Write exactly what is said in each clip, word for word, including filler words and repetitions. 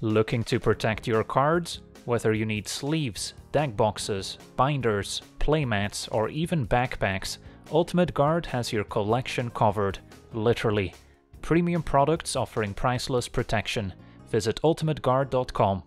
Looking to protect your cards? Whether you need sleeves, deck boxes, binders, playmats, or even backpacks, Ultimate Guard has your collection covered, literally. Premium products offering priceless protection. Visit ultimate guard dot com.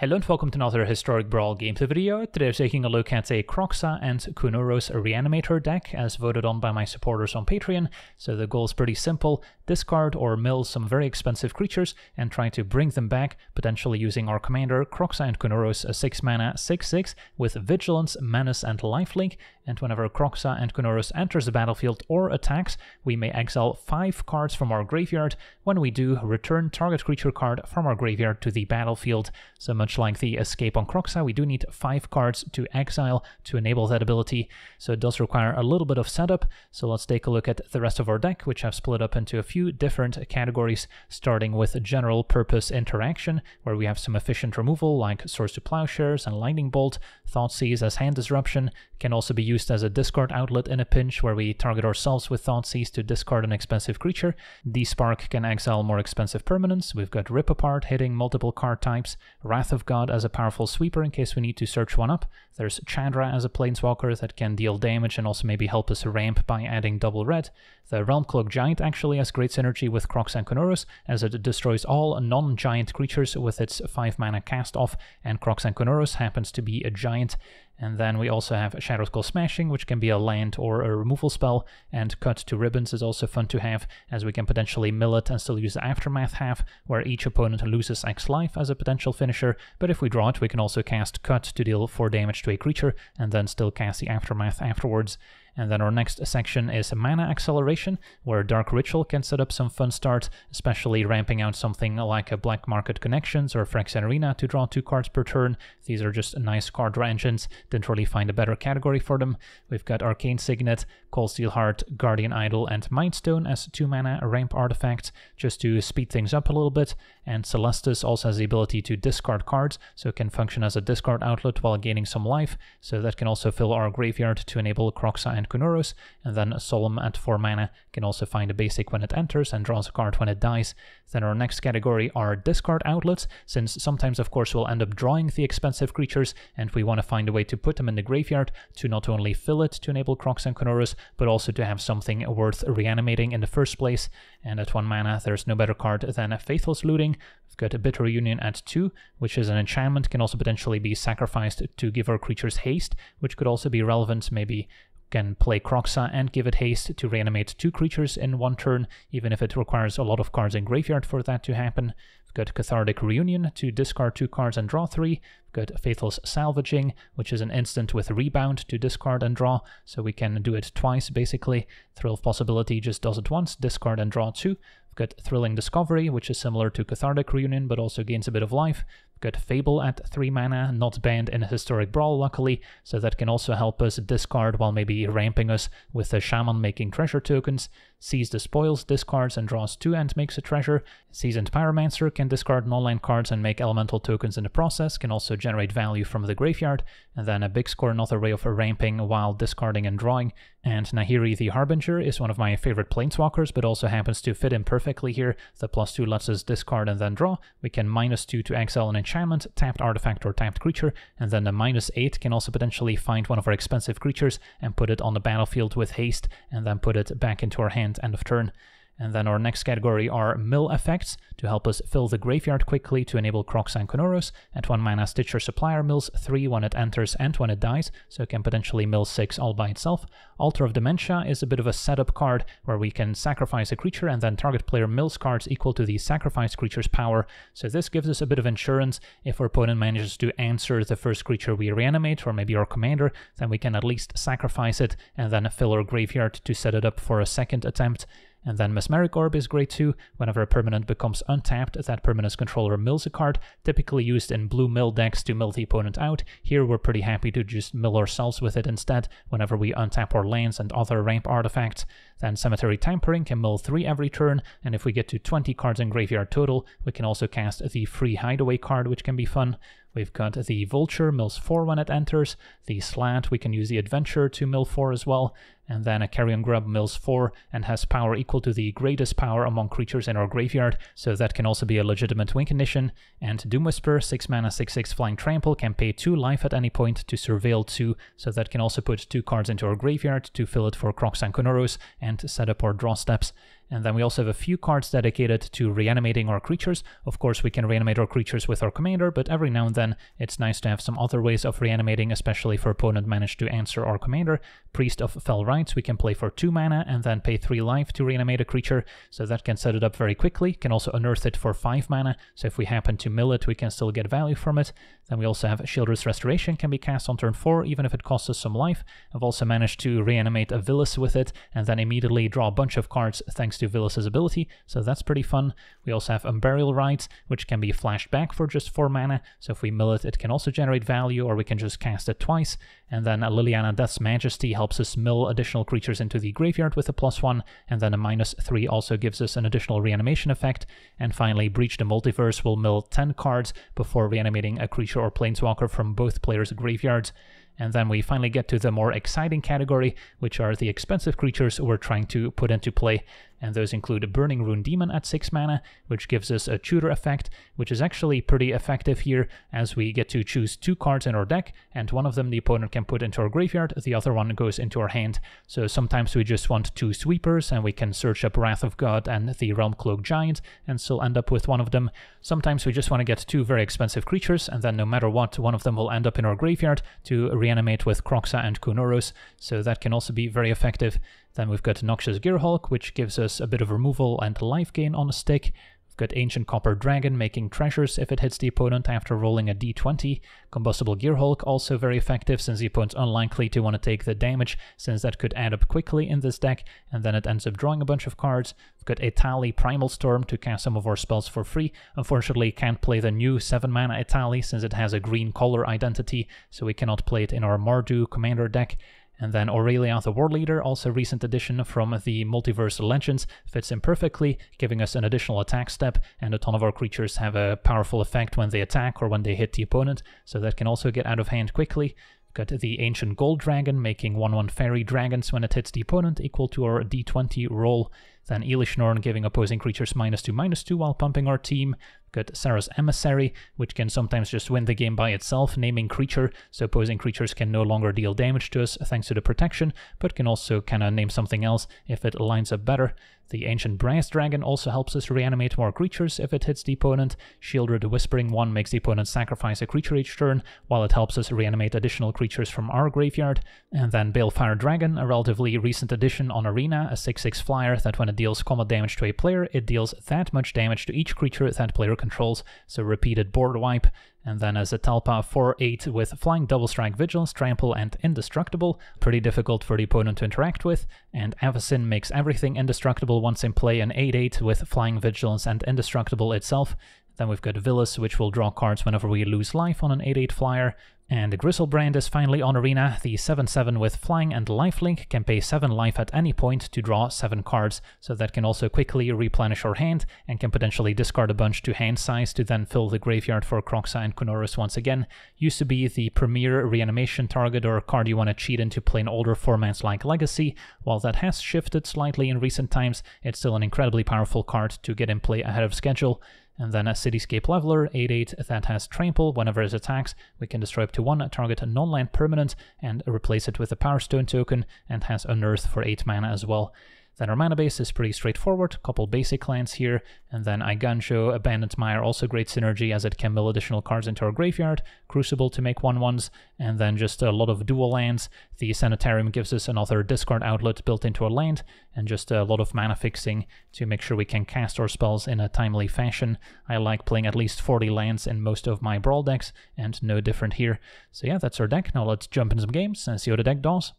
Hello and welcome to another Historic Brawl Games video. Today we're taking a look at a Kroxa and Kunoros Reanimator deck as voted on by my supporters on Patreon. So the goal is pretty simple, discard or mill some very expensive creatures and try to bring them back, potentially using our commander Kroxa and Kunoros, a six mana six six with Vigilance, Menace and Lifelink, and whenever Kroxa and Kunoros enters the battlefield or attacks, we may exile five cards from our graveyard. When we do, return target creature card from our graveyard to the battlefield. So much like the escape on Kroxa, we do need five cards to exile to enable that ability, so it does require a little bit of setup. So let's take a look at the rest of our deck, which I've split up into a few different categories, starting with general purpose interaction, where we have some efficient removal like Swords to Plowshares and Lightning Bolt. Thoughtseize as hand disruption can also be used as a discard outlet in a pinch, where we target ourselves with Thoughtseize to discard an expensive creature. D-Spark can exile more expensive permanents. We've got Rip Apart hitting multiple card types, Wrath of of God as a powerful sweeper in case we need to search one up. There's Chandra as a planeswalker that can deal damage and also maybe help us ramp by adding double red. The Realm Cloak Giant actually has great synergy with Kroxa and Kunoros, as it destroys all non-giant creatures with its five mana cast off, and Kroxa and Kunoros happens to be a giant. And then we also have Shadow Skull Smashing, which can be a land or a removal spell, and Cut to Ribbons is also fun to have, as we can potentially mill it and still use the Aftermath half, where each opponent loses X life as a potential finisher, but if we draw it, we can also cast Cut to deal four damage to a creature, and then still cast the Aftermath afterwards. And then our next section is Mana Acceleration, where Dark Ritual can set up some fun starts, especially ramping out something like a Black Market Connections or Phyrexian Arena to draw two cards per turn. These are just nice card engines, didn't really find a better category for them. We've got Arcane Signet, Coldsteel Heart, Guardian Idol, and Mindstone as two mana ramp artifacts, just to speed things up a little bit. And Celestus also has the ability to discard cards, so it can function as a discard outlet while gaining some life, so that can also fill our graveyard to enable Kroxa and Kunoros. And then Solemn at four mana can also find a basic when it enters and draws a card when it dies. Then our next category are discard outlets, since sometimes of course we'll end up drawing the expensive creatures and we want to find a way to put them in the graveyard to not only fill it to enable Kroxa and Kunoros, but also to have something worth reanimating in the first place. And at one mana there's no better card than Faithless Looting. We've got a Bitter Reunion at two, which is an enchantment, can also potentially be sacrificed to give our creatures haste, which could also be relevant. Maybe can play Kroxa and give it haste to reanimate two creatures in one turn, even if it requires a lot of cards in graveyard for that to happen. We've got Cathartic Reunion to discard two cards and draw three. We've got Faithless Salvaging, which is an instant with Rebound to discard and draw, so we can do it twice basically. Thrill of Possibility just does it once, discard and draw two. We've got Thrilling Discovery, which is similar to Cathartic Reunion, but also gains a bit of life. We've got Fable at three mana, not banned in Historic Brawl, luckily, so that can also help us discard while maybe ramping us with a Shaman making treasure tokens. Seize the Spoils discards and draws two and makes a treasure. Seasoned Pyromancer can discard non-land cards and make elemental tokens in the process, can also generate value from the graveyard. And then a Big Score, another way of ramping while discarding and drawing. And Nahiri the Harbinger is one of my favorite planeswalkers, but also happens to fit in perfectly here. The plus two lets us discard and then draw. We can minus two to exile an enchantment, tapped artifact or tapped creature, and then the minus eight can also potentially find one of our expensive creatures and put it on the battlefield with haste, and then put it back into our hand end of turn. And then our next category are mill effects, to help us fill the graveyard quickly to enable Kroxa and Kunoros. At one mana, Stitcher Supplier mills three when it enters and when it dies, so it can potentially mill six all by itself. Altar of Dementia is a bit of a setup card, where we can sacrifice a creature and then target player mills cards equal to the sacrificed creature's power, so this gives us a bit of insurance. If our opponent manages to answer the first creature we reanimate, or maybe our commander, then we can at least sacrifice it and then fill our graveyard to set it up for a second attempt. And then Mesmeric Orb is great too. Whenever a permanent becomes untapped, that permanent's controller mills a card, typically used in blue mill decks to mill the opponent out. Here we're pretty happy to just mill ourselves with it instead, whenever we untap our lands and other ramp artifacts. Then Cemetery Tampering can mill three every turn, and if we get to twenty cards in graveyard total, we can also cast the Free Hideaway card, which can be fun. We've got the Vulture, mills four when it enters. The Slat, we can use the Adventure to mill four as well. and then a Carrion Grub mills four and has power equal to the greatest power among creatures in our graveyard, so that can also be a legitimate win condition. And Doom Whisperer, six mana, six six Flying Trample, can pay two life at any point to Surveil two, so that can also put two cards into our graveyard to fill it for Kroxa and Kunoros and set up our draw steps. And then we also have a few cards dedicated to reanimating our creatures. Of course, we can reanimate our creatures with our commander, but every now and then it's nice to have some other ways of reanimating, especially if our opponent managed to answer our commander. Priest of Fell Rites, we can play for two mana and then pay three life to reanimate a creature, so that can set it up very quickly. Can also unearth it for five mana, so if we happen to mill it, we can still get value from it. Then we also have Shieldress Restoration, can be cast on turn four, even if it costs us some life. I've also managed to reanimate a Villis with it, and then immediately draw a bunch of cards thanks to Villis's ability, so that's pretty fun. We also have Unburial Rites, which can be flashed back for just four mana, so if we mill it, it can also generate value, or we can just cast it twice. And then a Liliana Death's Majesty helps us mill additional creatures into the graveyard with a plus one, and then a minus three also gives us an additional reanimation effect. And finally, Breach the Multiverse will mill ten cards before reanimating a creature or planeswalker from both players' graveyards. And then we finally get to the more exciting category, which are the expensive creatures we're trying to put into play. And those include a Burning Rune Demon at six mana, which gives us a tutor effect, which is actually pretty effective here, as we get to choose two cards in our deck, and one of them the opponent can put into our graveyard, the other one goes into our hand. So sometimes we just want two sweepers, and we can search up Wrath of God and the Realm Cloak Giant, and still end up with one of them. Sometimes we just want to get two very expensive creatures, and then no matter what, one of them will end up in our graveyard to reanimate with Kroxa and Kunoros, so that can also be very effective. Then we've got Noxious Gearhulk, which gives us a bit of removal and life gain on a stick. We've got Ancient Copper Dragon making treasures if it hits the opponent after rolling a d twenty. Combustible Gearhulk, also very effective since the opponent's unlikely to want to take the damage, since that could add up quickly in this deck, and then it ends up drawing a bunch of cards. We've got Etali Primal Storm to cast some of our spells for free. Unfortunately, can't play the new seven mana Etali since it has a green color identity, so we cannot play it in our Mardu commander deck. And then Aurelia, the Warleader, also recent addition from the Multiverse Legends, fits in perfectly, giving us an additional attack step, and a ton of our creatures have a powerful effect when they attack or when they hit the opponent, so that can also get out of hand quickly. We've got the Ancient Gold Dragon, making one one Fairy Dragons when it hits the opponent, equal to our d twenty roll. Then Elishnorn, giving opposing creatures minus two minus two while pumping our team. We've got Sarah's Emissary, which can sometimes just win the game by itself, naming creature, so opposing creatures can no longer deal damage to us thanks to the protection, but can also kinda name something else if it lines up better. The Ancient Brass Dragon also helps us reanimate more creatures if it hits the opponent. Shieldred the Whispering One makes the opponent sacrifice a creature each turn, while it helps us reanimate additional creatures from our graveyard. And then Balefire Dragon, a relatively recent addition on Arena, a six six flyer that when it deals combat damage to a player, it deals that much damage to each creature that player controls, so repeated board wipe. And then as a Talpa, four eight with Flying, Double Strike, Vigilance, Trample, and Indestructible. Pretty difficult for the opponent to interact with. And Avacyn makes everything indestructible once in play, an eight eight with Flying, Vigilance, and Indestructible itself. Then we've got Villis, which will draw cards whenever we lose life on an eight eight flyer. And Griselbrand is finally on Arena, the seven seven with Flying and Lifelink, can pay seven life at any point to draw seven cards, so that can also quickly replenish our hand, and can potentially discard a bunch to hand size to then fill the graveyard for Kroxa and Kunoros once again. Used to be the premier reanimation target or card you want to cheat into plain older formats like Legacy. While that has shifted slightly in recent times, it's still an incredibly powerful card to get in play ahead of schedule. And then a Cityscape Leveler, eight eight, that has Trample. Whenever it attacks, we can destroy up to one target non-land permanent and replace it with a Power Stone token, and has Unearth for eight mana as well. Then our mana base is pretty straightforward, couple basic lands here, and then Iganjo, Abandoned Mire, also great synergy as it can mill additional cards into our graveyard, Crucible to make one ones, and then just a lot of dual lands. The Sanitarium gives us another discard outlet built into our land, and just a lot of mana fixing to make sure we can cast our spells in a timely fashion. I like playing at least forty lands in most of my Brawl decks, and no different here. So yeah, that's our deck. Now let's jump in some games and see how the deck does.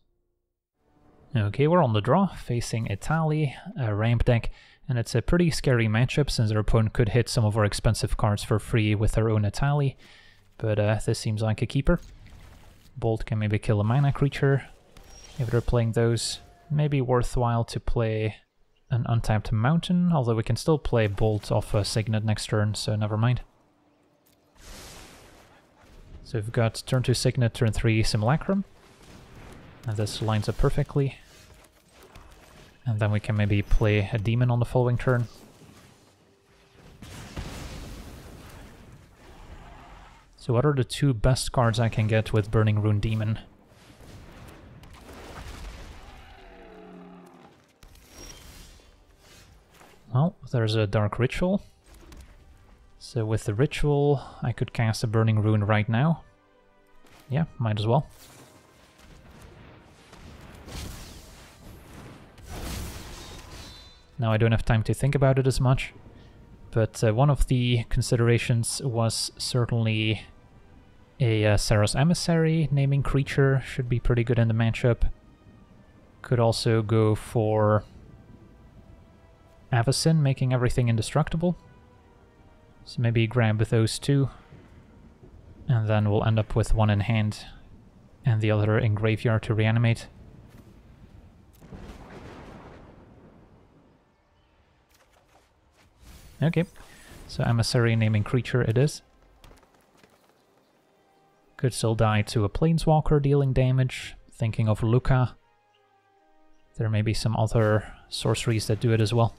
Okay, we're on the draw, facing Etali, a ramp deck, and it's a pretty scary matchup since our opponent could hit some of our expensive cards for free with their own Etali, but uh, this seems like a keeper. Bolt can maybe kill a mana creature. If they're playing those, maybe worthwhile to play an untapped mountain, although we can still play Bolt off a Signet next turn, so never mind. So we've got turn two Signet, turn three Simulacrum. And this lines up perfectly. And then we can maybe play a demon on the following turn. So what are the two best cards I can get with Burning Rune Demon? Well, there's a Dark Ritual. So with the Ritual, I could cast a Burning Rune right now. Yeah, might as well. Now I don't have time to think about it as much, but uh, one of the considerations was certainly a uh, Sarah's Emissary. Naming creature should be pretty good in the matchup. Could also go for Avacyn, making everything indestructible. So maybe grab those two, and then we'll end up with one in hand and the other in graveyard to reanimate. Okay, so Emissary, naming creature it is. Could still die to a Planeswalker dealing damage, thinking of Luca. There may be some other sorceries that do it as well.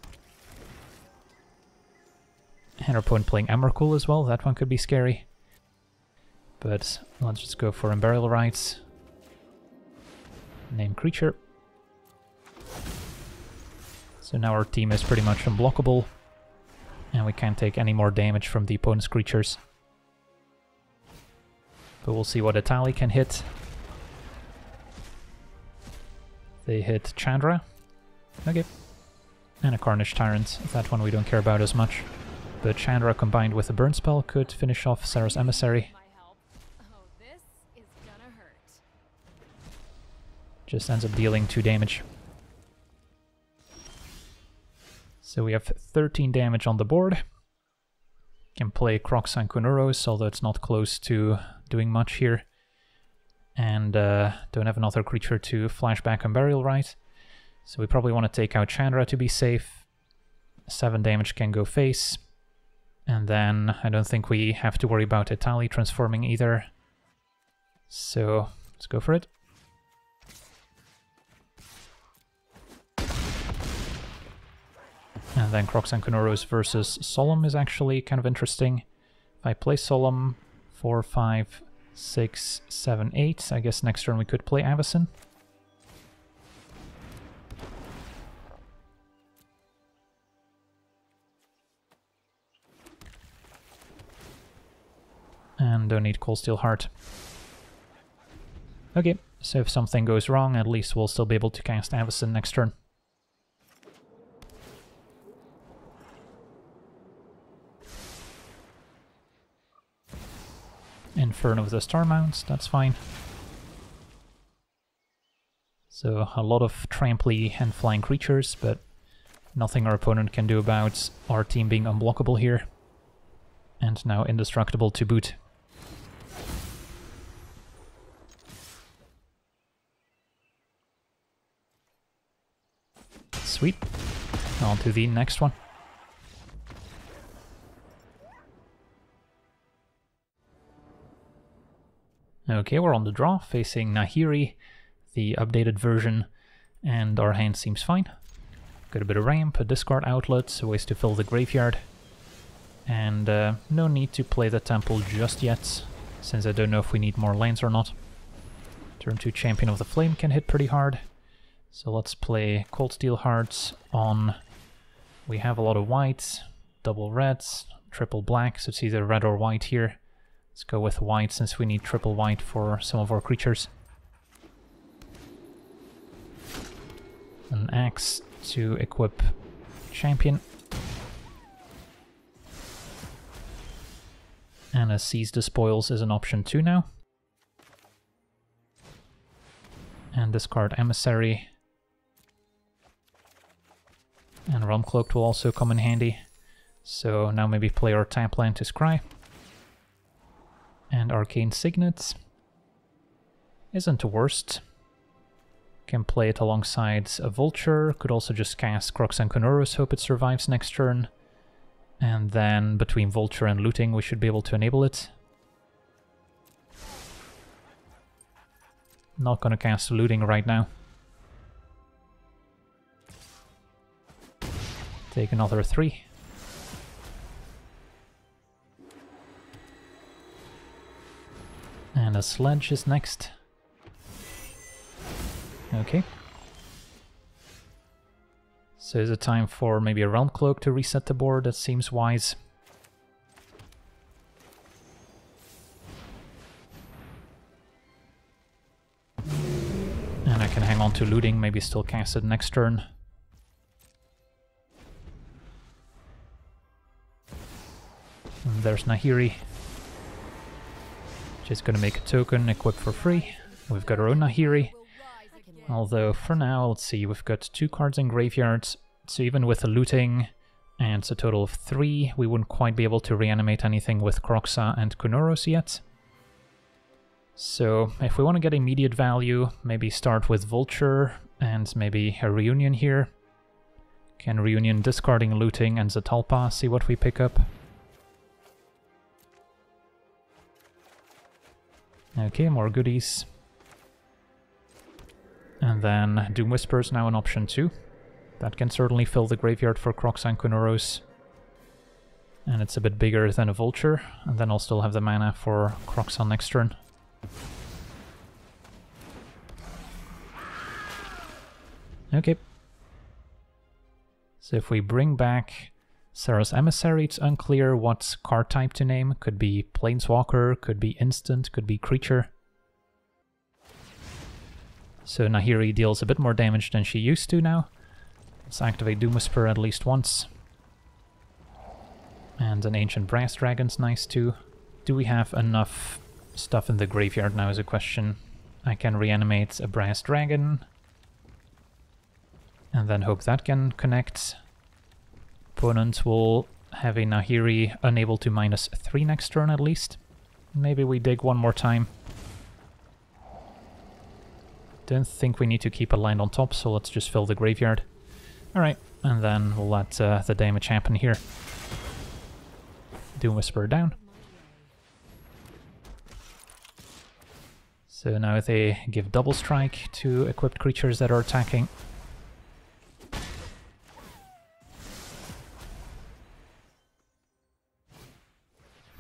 And our opponent playing Emrakul as well, that one could be scary. But let's just go for Unburial Rites. Name creature. So now our team is pretty much unblockable, and we can't take any more damage from the opponent's creatures. But we'll see what Etali can hit. They hit Chandra. Okay. And a Carnage Tyrant. That one we don't care about as much. But Chandra combined with a burn spell could finish off Sarah's Emissary. Just ends up dealing two damage. So we have thirteen damage on the board. Can play Kroxa and Kunoros, although it's not close to doing much here. And uh, don't have another creature to flash back Unburial Rite. So we probably want to take out Chandra to be safe. seven damage can go face. And then I don't think we have to worry about Etali transforming either. So let's go for it. And then Kroxa and Kunoros versus Solemn is actually kind of interesting. If I play Solemn, four, five, six, seven, eight, I guess next turn we could play Avacyn. And don't need Cold Steel Heart. Okay, so if something goes wrong, at least we'll still be able to cast Avacyn next turn. Inferno with the Star Mounts, that's fine. So a lot of tramply and flying creatures, but nothing our opponent can do about our team being unblockable here. And now indestructible to boot. Sweet. On to the next one. Okay, we're on the draw, facing Nahiri, the updated version, and our hand seems fine. Got a bit of ramp, a discard outlet, ways to fill the graveyard, and uh, no need to play the temple just yet, since I don't know if we need more lands or not. Turn two Champion of the Flame can hit pretty hard, so let's play Cold Steel Hearts on... We have a lot of whites, double reds, triple black, so it's either red or white here. Let's go with white, since we need triple white for some of our creatures. An axe to equip Champion. And a Seize the Spoils is an option too now. And discard Emissary. And Realm Cloaked will also come in handy. So now maybe play our tap land to scry. And Arcane Signet isn't the worst. Can play it alongside a Vulture, could also just cast Kroxa and Kunoros, hope it survives next turn. And then between Vulture and Looting we should be able to enable it. Not gonna cast Looting right now. Take another three. And a sledge is next. Okay. So is it time for maybe a Realm Cloak to reset the board? That seems wise. And I can hang on to looting, maybe still cast it next turn. And there's Nahiri. She's gonna make a token, equip for free. We've got our own Nahiri. Although for now, let's see, we've got two cards in graveyards, so even with the looting and it's a total of three, we wouldn't quite be able to reanimate anything with Kroxa and Kunoros yet. So if we want to get immediate value, maybe start with Vulture and maybe a Reunion here. Can Reunion discarding looting and Zatalpa, see what we pick up. Okay, more goodies. And then Doom Whisperer is now an option too. That can certainly fill the graveyard for Kroxa and Kunoros. And it's a bit bigger than a Vulture, and then I'll still have the mana for Kroxa next turn. Okay. So if we bring back Sarah's Emissary, it's unclear what card type to name. Could be Planeswalker, could be Instant, could be Creature. So Nahiri deals a bit more damage than she used to now. Let's activate Doom Whisperer at least once. And an Ancient Brass Dragon's nice too. Do we have enough stuff in the graveyard now is a question. I can reanimate a Brass Dragon. And then hope that can connect. Opponent will have a Nahiri unable to minus three next turn at least. Maybe we dig one more time. Don't think we need to keep a land on top, so let's just fill the graveyard. Alright, and then we'll let uh, the damage happen here. Doom Whisperer down. So now they give double strike to equipped creatures that are attacking.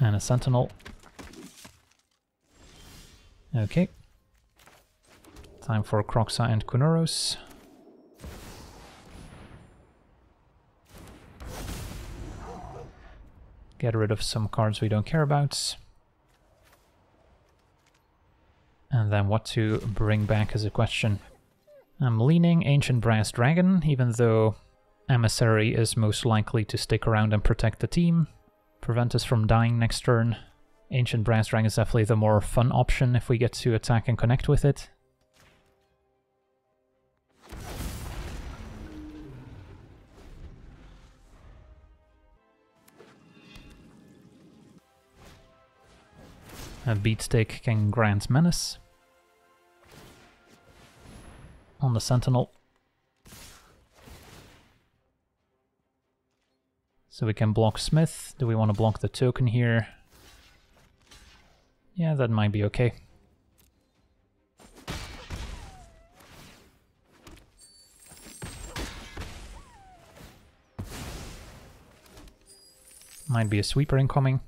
And a Sentinel. Okay. Time for Kroxa and Kunoros. Get rid of some cards we don't care about. And then what to bring back is a question. I'm leaning Ancient Brass Dragon, even though Emissary is most likely to stick around and protect the team. Prevent us from dying next turn. Ancient Brass Dragon is definitely the more fun option if we get to attack and connect with it. A Beatstick can grant menace. On the Sentinel. So we can block Smith. Do we want to block the token here? Yeah, that might be okay. Might be a sweeper incoming.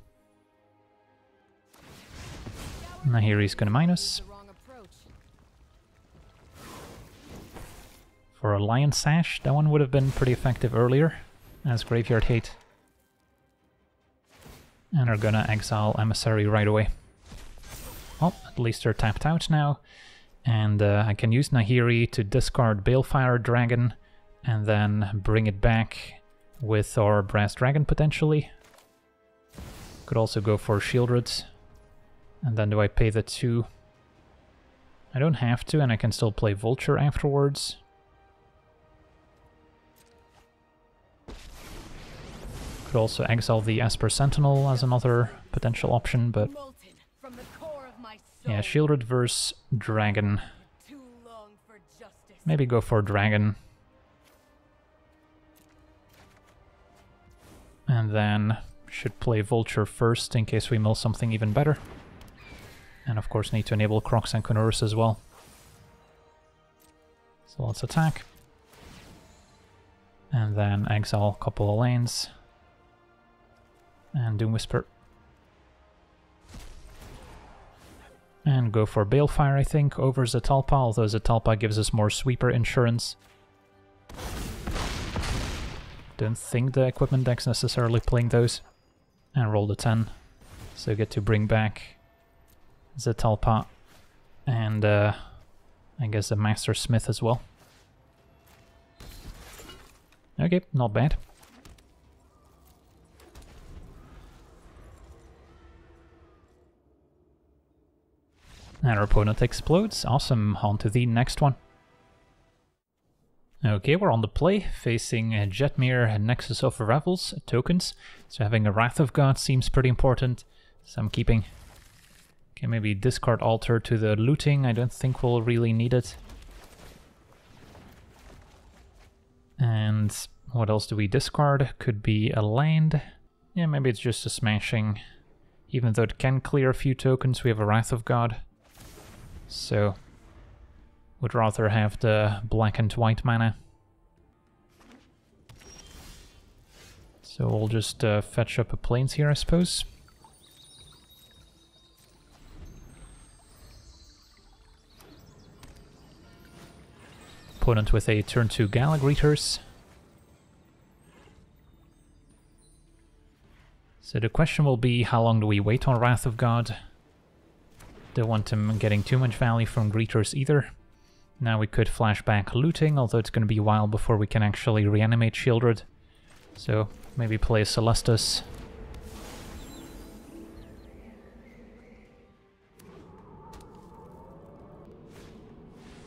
Nahiri's gonna minus. For a Lion Sash, that one would have been pretty effective earlier, as Graveyard Hate. And are gonna exile Emissary right away. Oh, at least they're tapped out now. And uh, I can use Nahiri to discard Balefire Dragon, and then bring it back with our Brass Dragon potentially. Could also go for Shieldred. And then do I pay the two? I don't have to, and I can still play Vulture afterwards. Could also exile the Esper Sentinel as another potential option, but yeah, Shieldred versus Dragon. Maybe go for Dragon. And then should play Vulture first in case we mill something even better. And of course need to enable Kroxa and Kunoros as well. So let's attack. And then exile a couple of lanes. And Doom Whisper. And go for Balefire, I think, over Zatalpa, although Zatalpa gives us more sweeper insurance. Don't think the equipment deck's necessarily playing those. And roll the ten. So get to bring back Zatalpa and uh, I guess the Master Smith as well. Okay, not bad. And our opponent explodes. Awesome, on to the next one. Okay, we're on the play, facing a Jetmir, a Nexus of Revels, tokens. So having a Wrath of God seems pretty important, so I'm keeping. Okay, maybe discard Altar to the Looting, I don't think we'll really need it. And what else do we discard? Could be a land. Yeah, maybe it's just a smashing. Even though it can clear a few tokens, we have a Wrath of God. So, would rather have the black and white mana. So we'll just uh, fetch up a plains here, I suppose. Opponent with a turn two Gallagreeters. So the question will be, how long do we wait on Wrath of God? Don't want him getting too much value from Greeters either. Now we could flash back Looting, although it's going to be a while before we can actually reanimate Shieldred. So maybe play Celestus.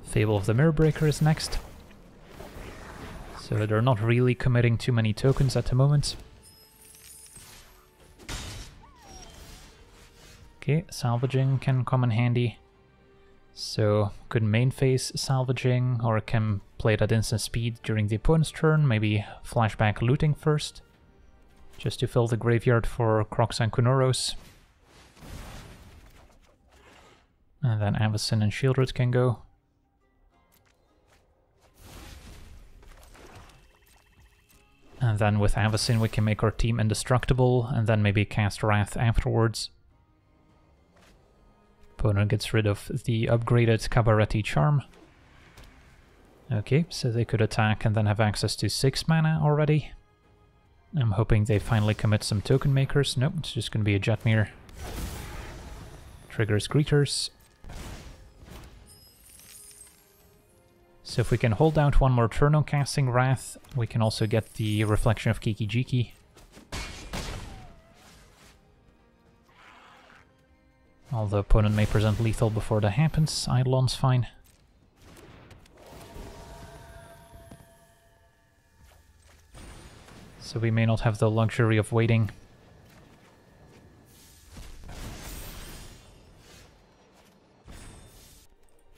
Fable of the Mirrorbreaker is next. So they're not really committing too many tokens at the moment. Okay, salvaging can come in handy, so could main phase salvaging, or can play it at instant speed during the opponent's turn, maybe flashback Looting first, just to fill the graveyard for Kroxa and Kunoros. And then Avacyn and Shieldred can go. And then with Avacyn we can make our team indestructible, and then maybe cast Wrath afterwards. Opponent gets rid of the upgraded Cabaretti Charm. Okay, so they could attack and then have access to six mana already. I'm hoping they finally commit some token makers. Nope, it's just gonna be a Jetmir. Triggers Greeters. So if we can hold out one more turn on casting Wrath, we can also get the Reflection of Kikijiki. Although opponent may present lethal before that happens, Eidolon's fine. So we may not have the luxury of waiting.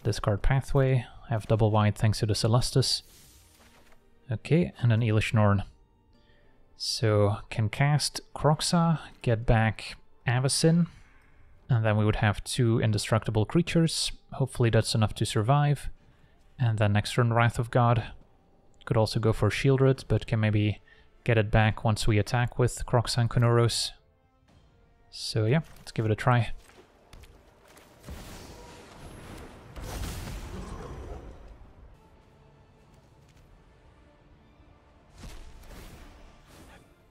Discard Pathway, have double wide thanks to the Celestus. Okay, and an Elishnorn. So can cast Kroxa, get back Avacyn. And then we would have two indestructible creatures. Hopefully that's enough to survive. And then next turn, Wrath of God. Could also go for Shieldred, but can maybe get it back once we attack with Kroxa and Kunoros. So yeah, let's give it a try.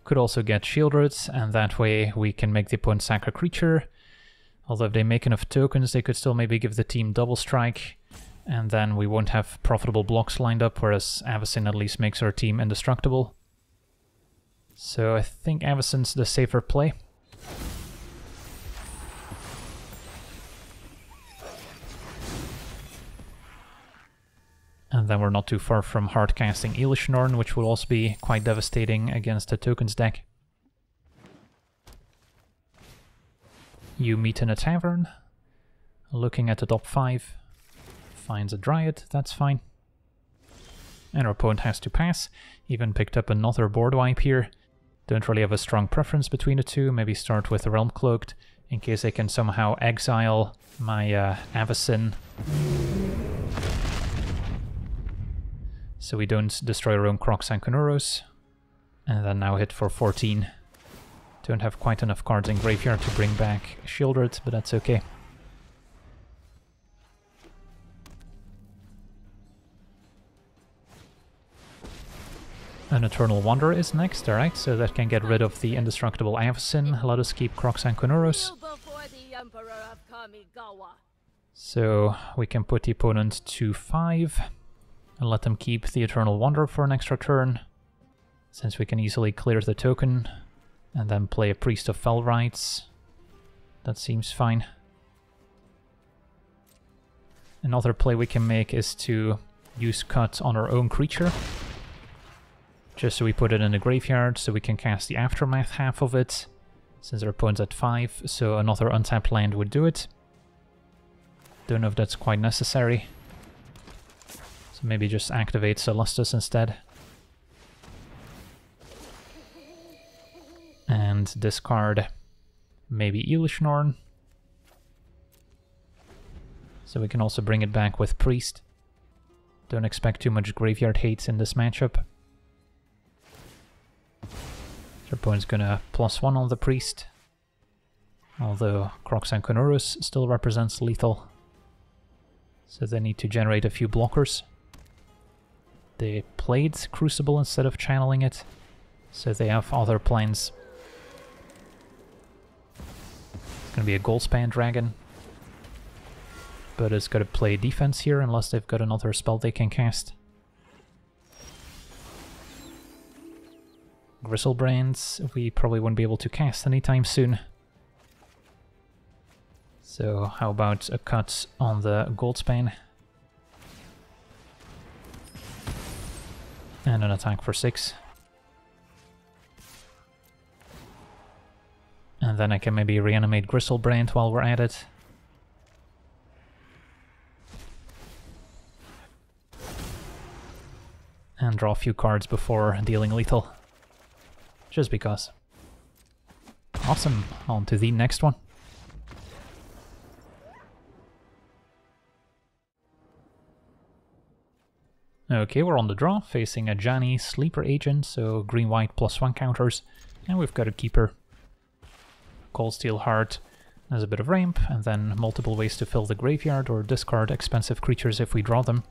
Could also get Shieldred, and that way we can make the opponent sack a creature. Although if they make enough tokens, they could still maybe give the team double strike, and then we won't have profitable blocks lined up, whereas Avacyn at least makes our team indestructible. So I think Avacyn's the safer play. And then we're not too far from hardcasting Elishnorn, which will also be quite devastating against the tokens deck. You meet in a tavern, looking at the top five, finds a Dryad, that's fine. And our opponent has to pass, even picked up another board wipe here. Don't really have a strong preference between the two, maybe start with the Realm Cloaked, in case I can somehow exile my uh, Avacyn. so we don't destroy our own Kroxa and Kunoros. And then now hit for fourteen. Don't have quite enough cards in graveyard to bring back Shieldred, but that's okay. An Eternal Wanderer is next, alright, so that can get rid of the indestructible Avacyn. Let us keep Kroxa and Kunoros. So we can put the opponent to five and let them keep the Eternal Wanderer for an extra turn, since we can easily clear the token and then play a Priest of Fell Rites. That seems fine. Another play we can make is to use Cut on our own creature, just so we put it in the graveyard, so we can cast the Aftermath half of it, since our opponent's at five, so another untapped land would do it. Don't know if that's quite necessary. So maybe just activate Celestus instead. And discard maybe Elishnorn. So we can also bring it back with Priest. Don't expect too much graveyard hate in this matchup. Our opponent's gonna plus one on the Priest, although Kroxa and Kunoros still represents lethal, so they need to generate a few blockers. They played Crucible instead of channeling it, so they have other plans. It's gonna be a Goldspan Dragon, but it's gotta play defense here unless they've got another spell they can cast. Griselbrands we probably won't be able to cast anytime soon. So how about a Cut on the Goldspan? And an attack for six. And then I can maybe reanimate Griselbrand while we're at it. And draw a few cards before dealing lethal. Just because. Awesome, on to the next one. Okay, we're on the draw, facing a Ajani Sleeper Agent, so green-white plus one counters, and we've got a Keeper. Cold Steel Heart has a bit of ramp, and then multiple ways to fill the graveyard or discard expensive creatures if we draw them.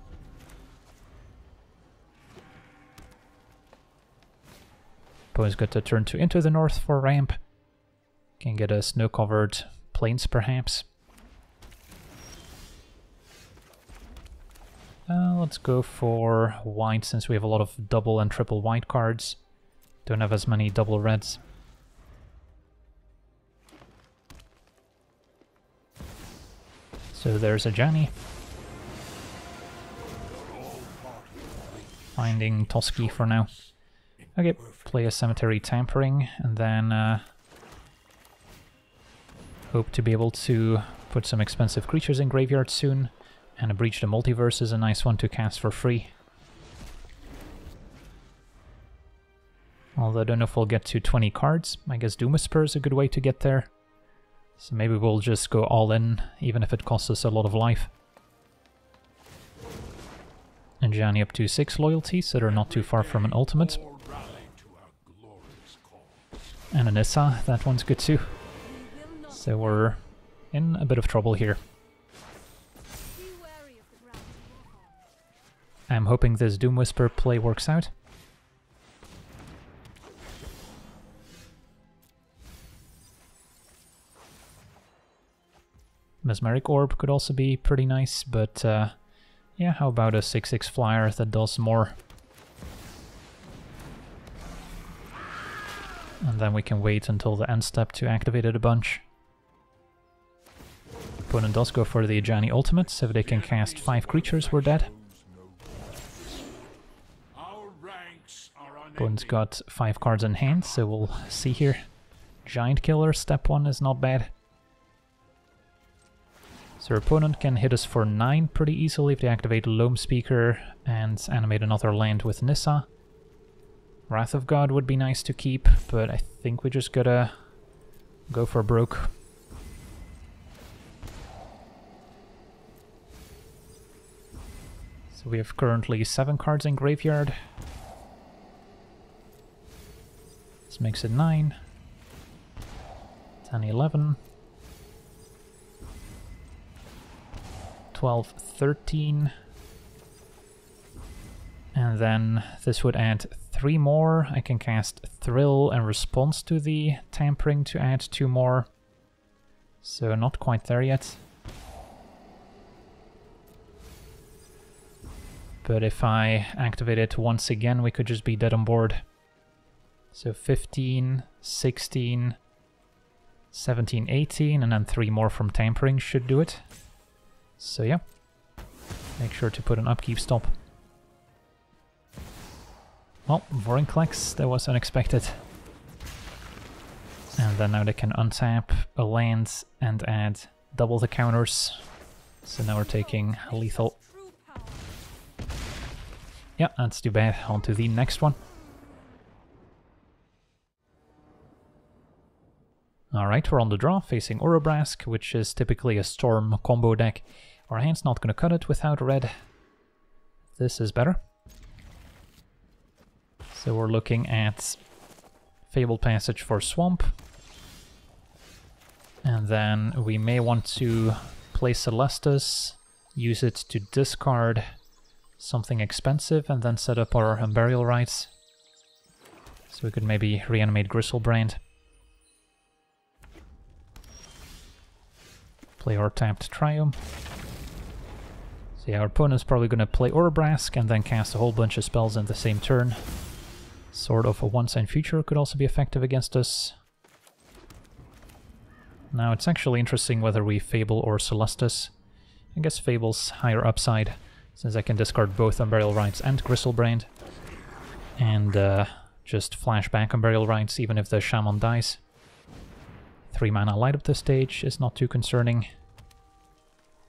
Opponent's got to turn two into the north for ramp. Can get a snow-covered plains, perhaps. Uh, let's go for white, since we have a lot of double and triple white cards. Don't have as many double reds. So there's Ajani. Finding Toski for now. Okay, play a Cemetery Tampering, and then uh, hope to be able to put some expensive creatures in graveyard soon, and a Breach the Multiverse is a nice one to cast for free. Although I don't know if we'll get to twenty cards, I guess Doom Whisperer is a good way to get there. So maybe we'll just go all in, even if it costs us a lot of life. And Johnny up to six loyalty, so they're not too far from an ultimate. And Anissa, that one's good too. So we're in a bit of trouble here. I'm hoping this Doom Whisper play works out. Mesmeric Orb could also be pretty nice, but uh, yeah, how about a six six flyer that does more? And then we can wait until the end step to activate it a bunch. Opponent does go for the Ajani ultimate, so if they can cast five creatures, we're dead. Opponent's got five cards in hand, so we'll see here. Giant Killer, step one is not bad. So our opponent can hit us for nine pretty easily if they activate Loam Speaker and animate another land with Nissa. Wrath of God would be nice to keep, but I think we just gotta go for broke. So So we have currently seven cards in graveyard. This makes it nine. ten, eleven. twelve, thirteen. And then this would add three more. I can cast Thrill and Response to the Tampering to add two more. So not quite there yet. But if I activate it once again, we could just be dead on board. So fifteen, sixteen, seventeen, eighteen, and then three more from Tampering should do it. So yeah, make sure to put an upkeep stop. Well, Vorinclex, that was unexpected. And then now they can untap a land and add double the counters. So now we're taking lethal. Yeah, that's too bad. On to the next one. Alright, we're on the draw, facing Ourobrask, which is typically a Storm combo deck. Our hand's not going to cut it without red. This is better. So we're looking at Fabled Passage for Swamp. And then we may want to play Celestus, use it to discard something expensive, and then set up our Unburial Rites. So we could maybe reanimate Griselbrand. Play our tapped Triumph. So yeah, our opponent's probably going to play Ourobrask and then cast a whole bunch of spells in the same turn. Sort of a Once and Future could also be effective against us. Now it's actually interesting whether we Fable or Celestus. I guess Fable's higher upside, since I can discard both Unburial Rites and Griselbrand. And uh, just flash back Unburial Rites even if the Shaman dies. Three mana Light Up the Stage is not too concerning,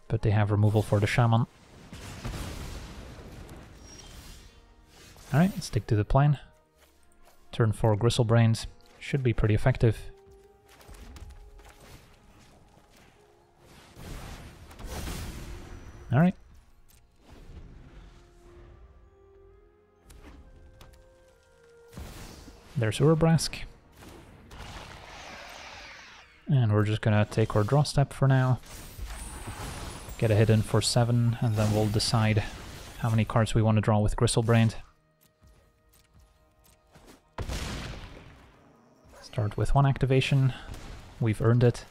but they have removal for the Shaman. Alright, stick to the plan. Turn four Griselbrand, should be pretty effective. Alright. There's Ourobrask. And we're just gonna take our draw step for now, get a hit in for seven, and then we'll decide how many cards we want to draw with Griselbrand. Start with one activation, we've earned it.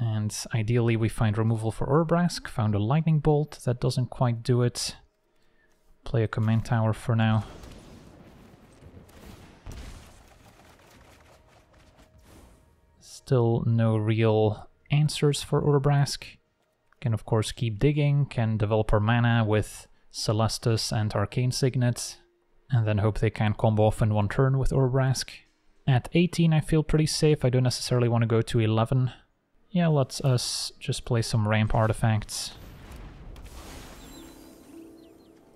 And ideally we find removal for Ourobrask, found a Lightning Bolt, that doesn't quite do it. Play a Command Tower for now. Still no real answers for Ourobrask. Can of course keep digging, can develop our mana with Celestus and Arcane Signet, and then hope they can combo off in one turn with Ourobrask. At eighteen I feel pretty safe, I don't necessarily want to go to eleven. Yeah, let's us just play some ramp artifacts.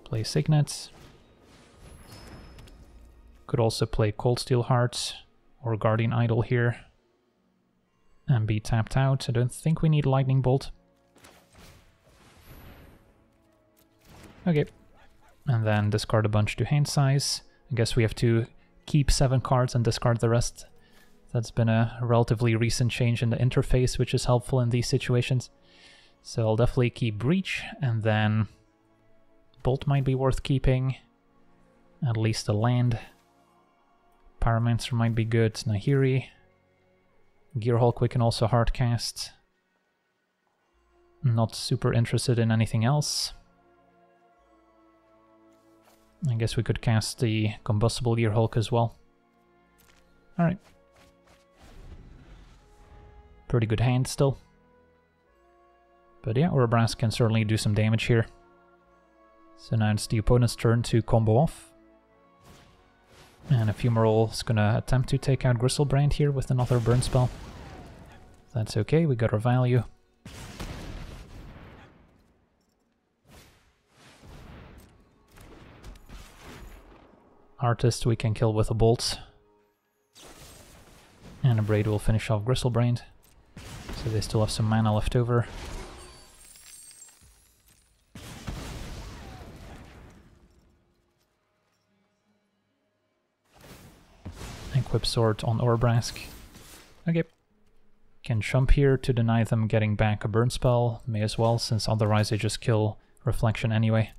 Play Signet. Could also play Coldsteel Heart or Guardian Idol here. And be tapped out. I don't think we need Lightning Bolt. Okay. And then discard a bunch to hand size. I guess we have to keep seven cards and discard the rest. That's been a relatively recent change in the interface, which is helpful in these situations. So I'll definitely keep Breach, and then Bolt might be worth keeping. At least a land. Pyromancer might be good. Nahiri. Gearhulk we can also hardcast. Not super interested in anything else. I guess we could cast the Combustible Gearhulk as well. Alright. Pretty good hand still. But yeah, Ourobrask can certainly do some damage here. So now it's the opponent's turn to combo off. And Ephemeral is going to attempt to take out Griselbrand here with another burn spell. That's okay, we got our value. Artist we can kill with a Bolt. And a Braid will finish off Griselbrand. So they still have some mana left over. sort on Orbrask. Okay. Can jump here to deny them getting back a burn spell. May as well, since otherwise they just kill Reflection anyway.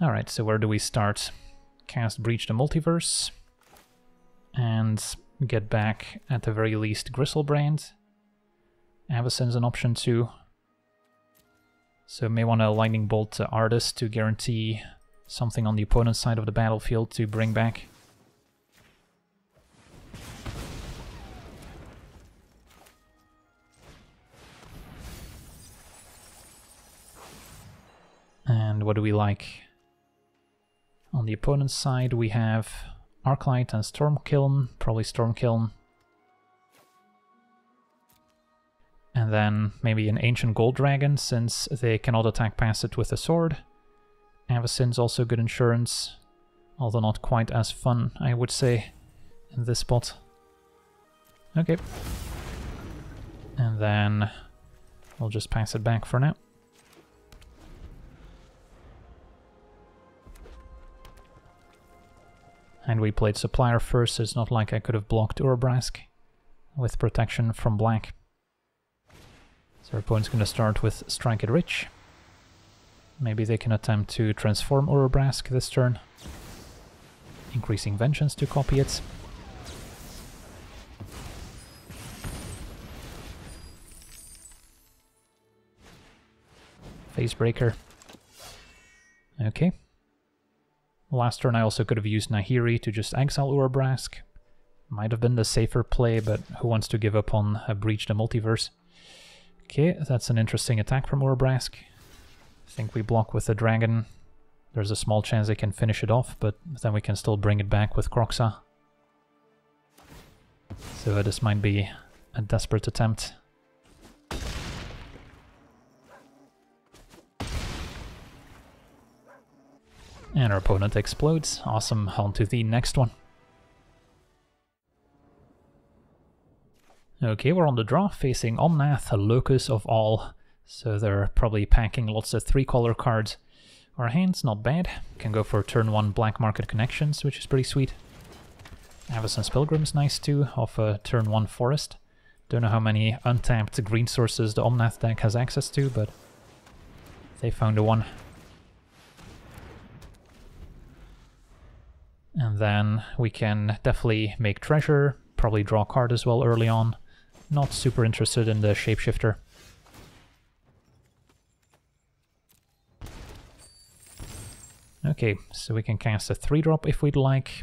Alright, so where do we start? Cast Breach the Multiverse. And get back, at the very least, Griselbrand. Avacyn's an option too. So may want a Lightning Bolt Artist to guarantee something on the opponent's side of the battlefield to bring back. And what do we like? On the opponent's side we have Arclight and Stormkiln, probably Stormkiln. And then maybe an Ancient Gold Dragon, since they cannot attack past it with a sword. Avacyn's also good insurance, although not quite as fun, I would say, in this spot. Okay. And then we'll just pass it back for now. And we played Supplier first, so it's not like I could have blocked Urbrask with protection from black. So our opponent's going to start with Strike It Rich. Maybe they can attempt to transform Urbrask this turn, increasing Vengeance to copy it. Facebreaker. Okay. Last turn I also could have used Nahiri to just exile Urbrask. Might have been the safer play, but who wants to give up on a Breach the Multiverse? Okay, that's an interesting attack from Urbrask. I think we block with the dragon. There's a small chance they can finish it off, but then we can still bring it back with Kroxa. So uh, this might be a desperate attempt. And our opponent explodes. Awesome, on to the next one. Okay, we're on the draw, facing Omnath, a locus of all. So they're probably packing lots of three-color cards. Our hand's not bad. Can go for turn one Black Market Connections, which is pretty sweet. Avacyn's Pilgrim's nice too, off a turn one Forest. Don't know how many untapped green sources the Omnath deck has access to, but they found the one. And then we can definitely make treasure, probably draw a card as well early on. Not super interested in the shapeshifter. Okay, so we can cast a three drop if we'd like,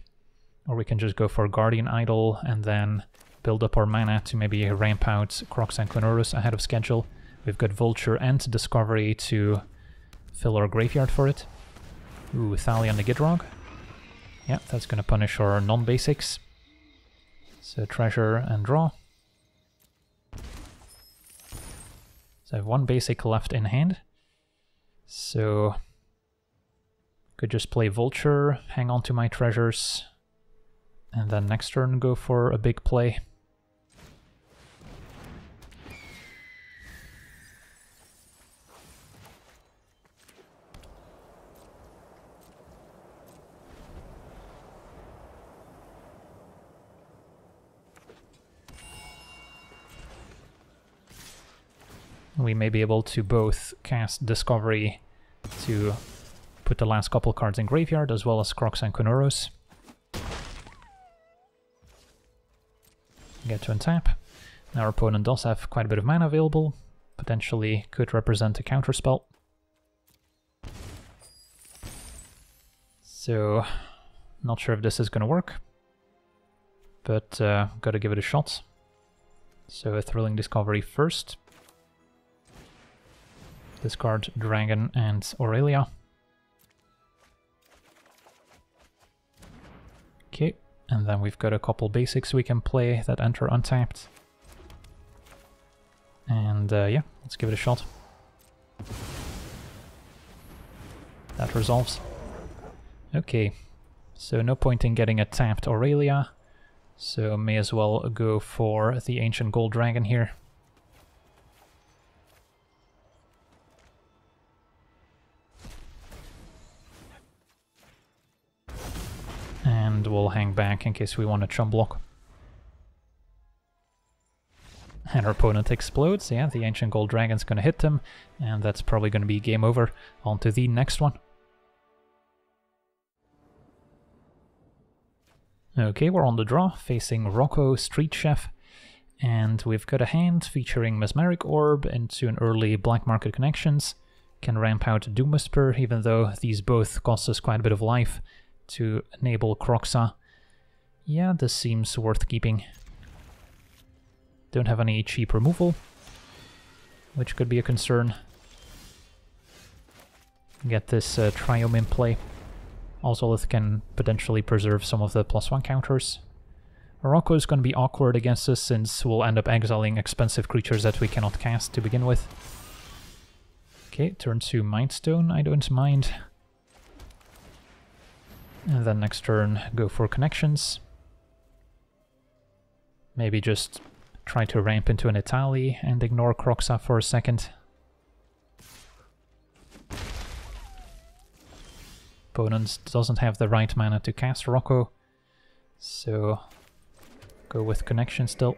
or we can just go for Guardian Idol and then build up our mana to maybe ramp out Kroxa and Kunoros ahead of schedule. We've got Vulture and Discovery to fill our graveyard for it. Ooh, Thalia and the Gitrog. Yeah, that's going to punish our non-basics. So treasure and draw. So I have one basic left in hand. So could just play Vulture, hang on to my treasures, and then next turn go for a big play. We may be able to both cast Discovery to put the last couple cards in graveyard, as well as Kroxa and Kunoros. Get to untap. Now our opponent does have quite a bit of mana available, potentially could represent a counterspell. So, not sure if this is going to work, but uh, gotta give it a shot. So a Thrilling Discovery first. Discard Dragon and Aurelia. Okay, and then we've got a couple basics we can play that enter untapped. And uh, yeah, let's give it a shot. That resolves. Okay, so no point in getting a tapped Aurelia, so may as well go for the Ancient Gold Dragon here. and we'll hang back in case we want to chum block. And our opponent explodes. Yeah, the Ancient Gold Dragon's going to hit him, and that's probably going to be game over. On to the next one. Okay, we're on the draw, facing Rocco Street Chef, and we've got a hand featuring Mesmeric Orb into an early Black Market Connections. Can ramp out Doom Whisperer, even though these both cost us quite a bit of life, to enable Kroxa. Yeah, this seems worth keeping. Don't have any cheap removal, which could be a concern. Get this uh, Triome in play. Ozolith can potentially preserve some of the plus one counters. Rocco is going to be awkward against us since we'll end up exiling expensive creatures that we cannot cast to begin with. Okay, turn to Mindstone, I don't mind. And then next turn, go for Connections. Maybe just try to ramp into an Etali and ignore Kroxa for a second. Opponent doesn't have the right mana to cast Rocco, so go with Connection still.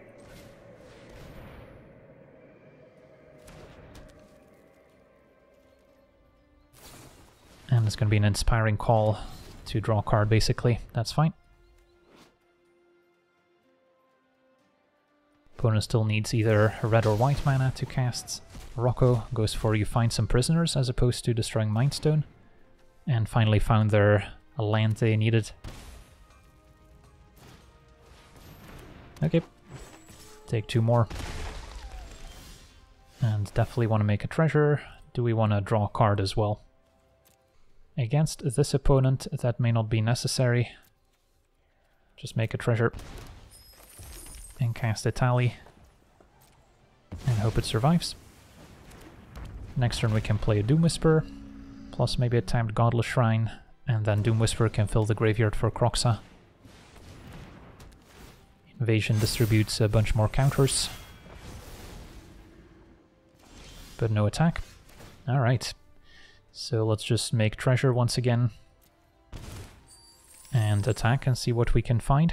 And it's going to be an Inspiring Call to draw a card, basically. That's fine. Opponent still needs either red or white mana to cast. Rocco goes for You Find Some Prisoners as opposed to destroying Mindstone. And finally found their land they needed. Okay, take two more. And definitely want to make a treasure. Do we want to draw a card as well? Against this opponent, that may not be necessary. Just make a treasure. And cast Etali. And hope it survives. Next turn we can play a Doom Whisperer, plus maybe a timed Godless Shrine, and then Doom Whisperer can fill the graveyard for Kroxa. Invasion distributes a bunch more counters. But no attack. Alright. So let's just make treasure once again and attack and see what we can find.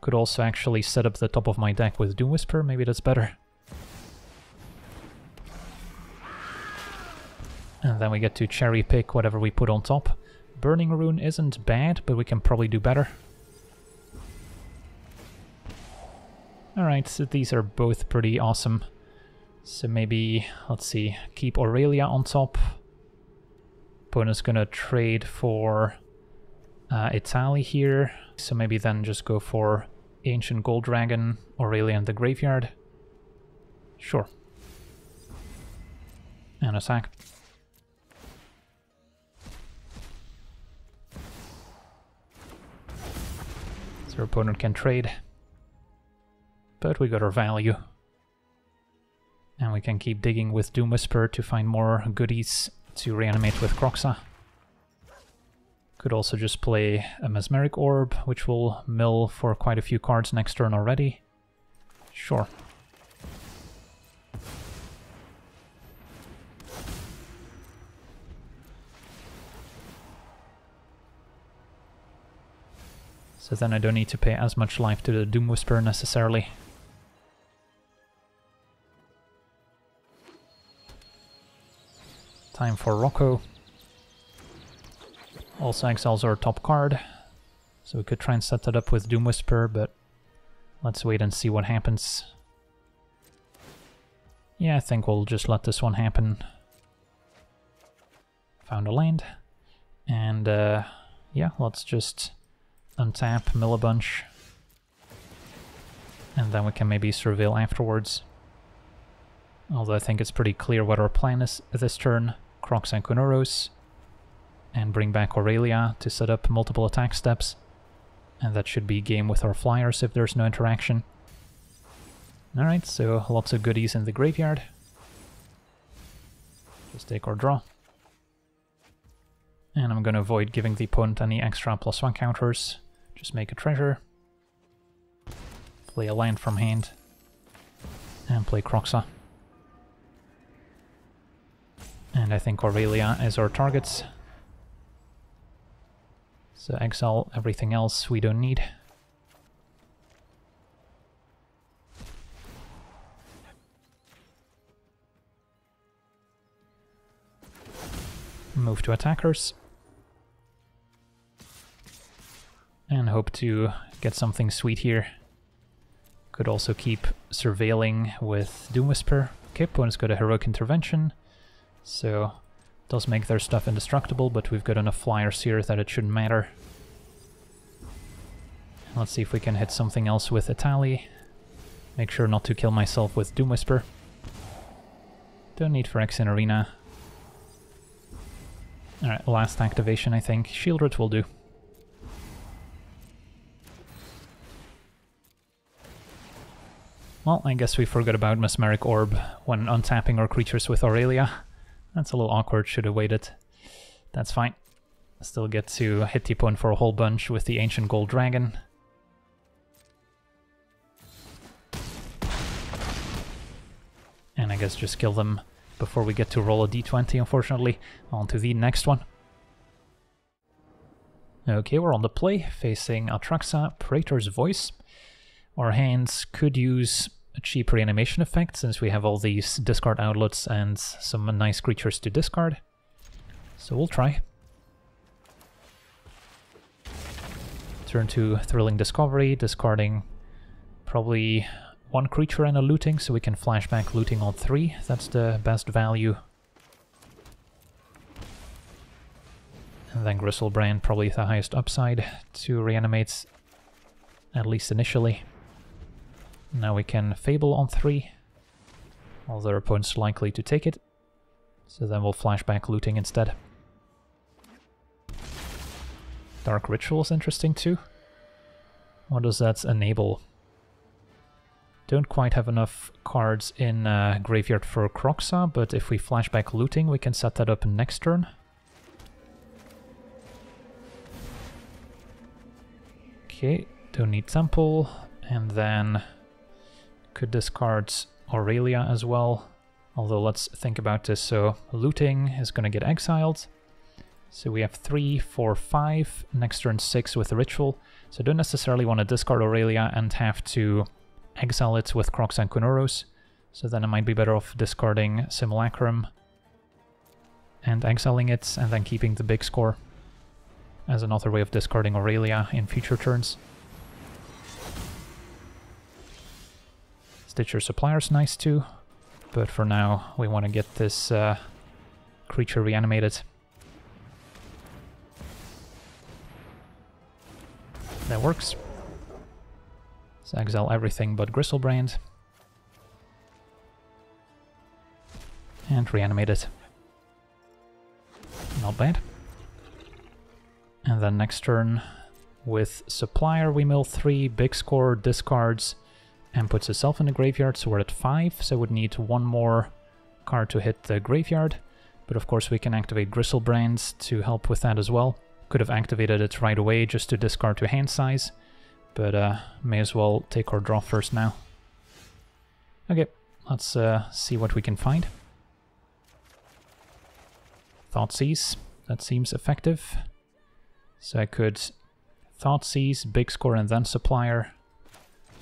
Could also actually set up the top of my deck with Doom Whisperer, maybe that's better. And then we get to cherry pick whatever we put on top. Burning Rune isn't bad, but we can probably do better. Alright, so these are both pretty awesome. So maybe, let's see, keep Aurelia on top. Opponent's gonna trade for uh, Etali here, so maybe then just go for Ancient Gold Dragon, Aurelia in the graveyard. Sure. And attack. So opponent can trade, but we got our value. And we can keep digging with Doom Whisperer to find more goodies to reanimate with Kroxa. Could also just play a Mesmeric Orb, which will mill for quite a few cards next turn already. Sure. So then I don't need to pay as much life to the Doom Whisperer necessarily. Time for Rocco. Also exiles our top card, so we could try and set that up with Doom Whisperer, but let's wait and see what happens. Yeah, I think we'll just let this one happen. Found a land, and uh, yeah, let's just untap, mill a bunch, and then we can maybe surveil afterwards. Although I think it's pretty clear what our plan is this turn. Kroxa and Kunoros, and bring back Aurelia to set up multiple attack steps, and that should be game with our flyers if there's no interaction. Alright, so lots of goodies in the graveyard. Just take our draw. And I'm gonna avoid giving the opponent any extra plus one counters, just make a treasure, play a land from hand, and play Kroxa. And I think Aurelia is our targets. So exile everything else we don't need. Move to attackers. And hope to get something sweet here. Could also keep surveilling with Doom Whisperer. Okay, opponent's got a heroic intervention, so does make their stuff indestructible, but we've got enough flyers here that it shouldn't matter. Let's see if we can hit something else with Etali. Make sure not to kill myself with Doom Whisper. Don't need Phyrexian Arena. Alright, last activation I think. Shieldred will do. Well, I guess we forgot about Mesmeric Orb when untapping our creatures with Aurelia. That's a little awkward, should have waited. That's fine. Still get to hit the opponent for a whole bunch with the Ancient Gold Dragon. And I guess just kill them before we get to roll a d twenty, unfortunately. On to the next one. Okay, we're on the play, facing Atraxa, Praetor's Voice. Our hands could use a cheap reanimation effect, since we have all these discard outlets and some nice creatures to discard. So we'll try. Turn to Thrilling Discovery, discarding probably one creature and a looting, so we can flashback looting on three. That's the best value. And then Griselbrand, probably the highest upside to reanimate, at least initially. Now we can Fable on three, although our opponent's likely to take it, so then we'll flashback looting instead. Dark Ritual is interesting too. What does that enable? Don't quite have enough cards in uh, Graveyard for Kroxa, but if we flashback looting we can set that up next turn. Okay, don't need Temple, and then... could discard Aurelia as well, although let's think about this. So looting is going to get exiled, so we have three, four, five, next turn six with the Ritual, so don't necessarily want to discard Aurelia and have to exile it with Kroxa and Kunoros, so then I might be better off discarding Simulacrum and exiling it and then keeping the big score as another way of discarding Aurelia in future turns. Stitcher Supplier is nice too, but for now we want to get this uh, creature reanimated. That works. So exile everything but Griselbrand. And reanimate it. Not bad. And then next turn with Supplier we mill three, big score, discards, and puts itself in the graveyard, so we're at five, so we'd need one more card to hit the graveyard, but of course we can activate Griselbrand to help with that as well. Could have activated it right away just to discard to hand size, but uh, may as well take our draw first now. Okay, let's uh, see what we can find. Thoughtseize, that seems effective. So I could Thoughtseize, big score and then Supplier,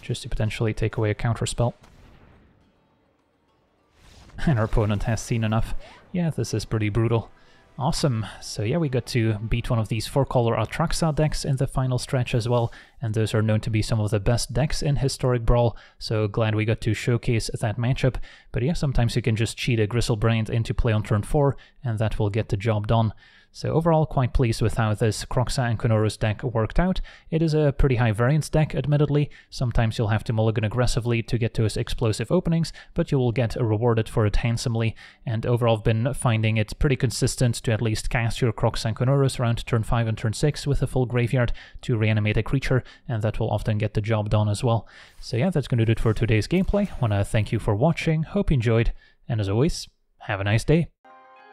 just to potentially take away a counterspell. And our opponent has seen enough. Yeah, this is pretty brutal. Awesome! So yeah, we got to beat one of these four-color Atraxa decks in the final stretch as well, and those are known to be some of the best decks in Historic Brawl, so glad we got to showcase that matchup. But yeah, sometimes you can just cheat a Griselbrand into play on turn four, and that will get the job done. So overall, quite pleased with how this Kroxa and Kunoros deck worked out. It is a pretty high variance deck, admittedly. Sometimes you'll have to mulligan aggressively to get those explosive openings, but you will get rewarded for it handsomely. And overall, I've been finding it pretty consistent to at least cast your Kroxa and Kunoros around turn five and turn six with a full graveyard to reanimate a creature, and that will often get the job done as well. So yeah, that's going to do it for today's gameplay. I want to thank you for watching, hope you enjoyed, and as always, have a nice day.